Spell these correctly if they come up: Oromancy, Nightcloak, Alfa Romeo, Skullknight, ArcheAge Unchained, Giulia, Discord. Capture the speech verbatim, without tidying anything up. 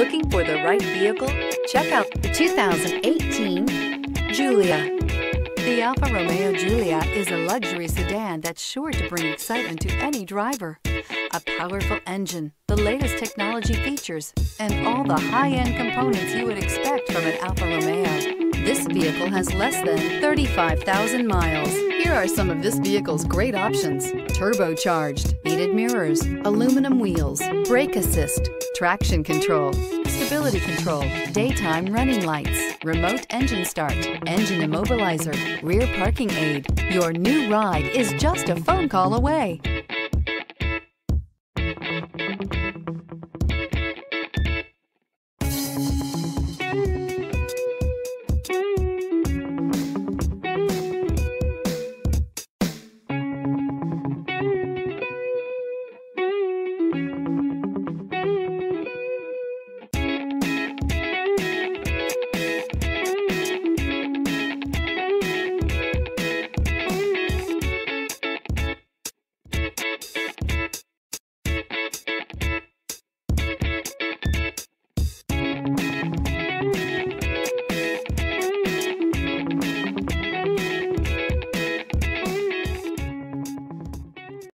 Looking for the right vehicle? Check out the two thousand eighteen Giulia. The Alfa Romeo Giulia is a luxury sedan that's sure to bring excitement to any driver. A powerful engine, the latest technology features, and all the high-end components you would expect from an Alfa Romeo. This vehicle has less than thirty-five thousand miles. Here are some of this vehicle's great options: turbocharged, heated mirrors, aluminum wheels, brake assist, traction control, stability control, daytime running lights, remote engine start, engine immobilizer, rear parking aid. Your new ride is just a phone call away.